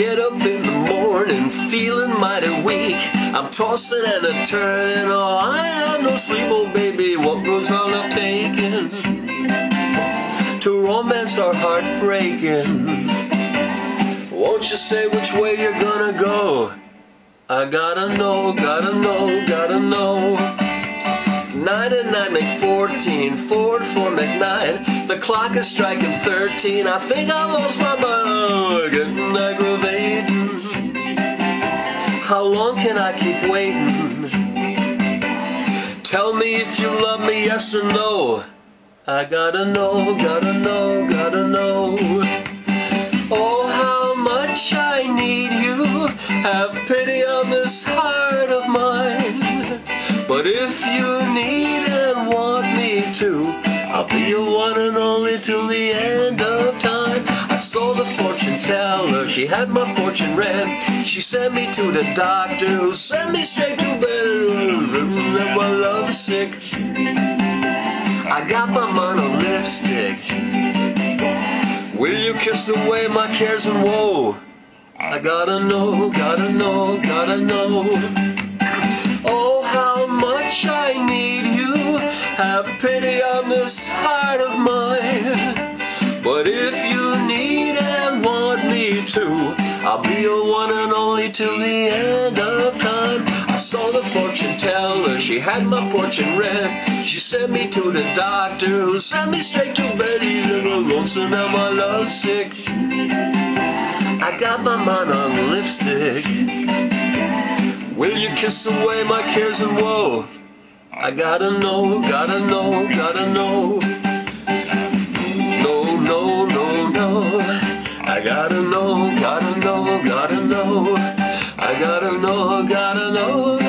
Get up in the morning feeling mighty weak. I'm tossing and a turning. Oh, I have no sleep. Oh, baby, what roads are left taking to romance our heartbreaking? Won't you say which way you're gonna go? I gotta know, gotta know, gotta know. 99 make 14, 4 and 4 make 9. The clock is striking 13. I think I lost my mind. Oh, getting aggravating. How long can I keep waiting? Tell me if you love me, yes or no. I gotta know, gotta know, gotta know. Oh, how much I need you. Have pity on this heart of mine. But if you need and want me to, I'll be your one and only till the end of time. I saw the fortune teller, she had my fortune read. She sent me to the doctor, who sent me straight to bed. That my love is sick. I got my mind on lipstick. Will you kiss away my cares and woe? I gotta know, gotta know, gotta know. I need you, have pity on this heart of mine. But if you need and want me to, I'll be your one and only till the end of time. I saw the fortune teller, she had my fortune read. She sent me to the doctor, who sent me straight to bed. He's in a lonesome and my love's sick. I got my mind on lipstick. Will you kiss away my cares and woe? I gotta know, gotta know, gotta know. No, no, no, no. I gotta know, gotta know, gotta know. I gotta know, gotta know.